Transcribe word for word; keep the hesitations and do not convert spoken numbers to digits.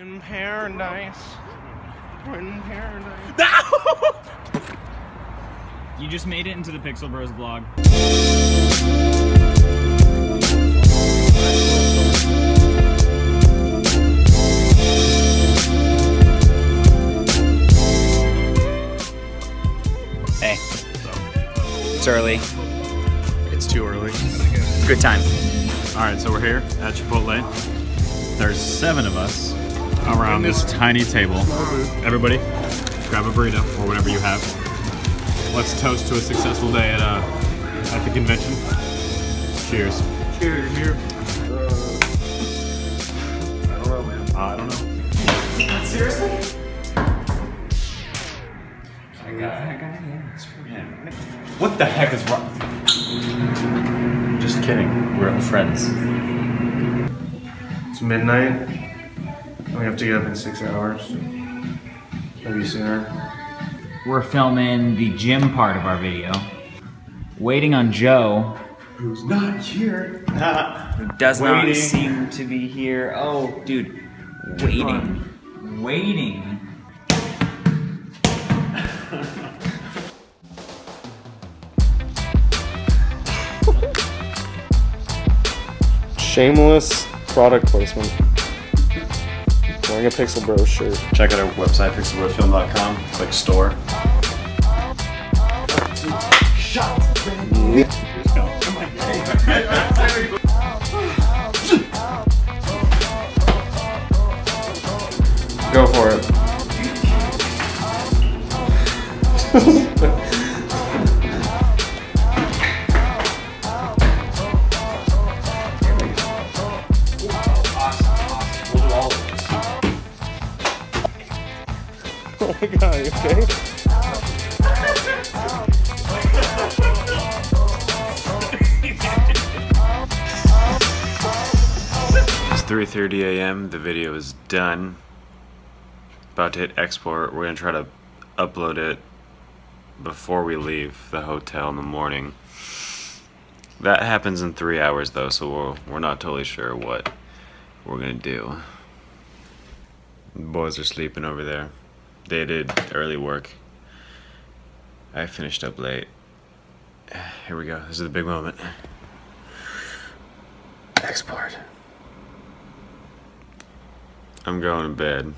In paradise. In paradise. No! You just made it into the Pixel Bros vlog. Hey. It's early. It's too early. Good time. Alright, so we're here at Chipotle. There's seven of us around this tiny table. Everybody, grab a burrito or whatever you have. Let's toast to a successful day at uh, at the convention. Cheers. Cheers. Here. Uh, I don't know, man. Uh, I don't know. Seriously? I got, I got it. Yeah. What the heck is wrong? Just kidding. We're all friends. It's midnight. We have to get up in six hours. Maybe sooner. We're filming the gym part of our video. Waiting on Joe. Who's not here. Who does waiting. Not seem to be here. Oh, dude. Waiting. Waiting. Shameless product placement. Wearing a Pixel Bros shirt. Check out our website, pixel bros film dot com. Click store. Shot! Go for it. Oh my god, are you okay? three thirty A M The video is done. About to hit export. We're gonna try to upload it before we leave the hotel in the morning. That happens in three hours though, so we're, we're not totally sure what we're gonna do. The boys are sleeping over there. They did early work. I finished up late. Here we go. This is the big moment. Export. I'm going to bed.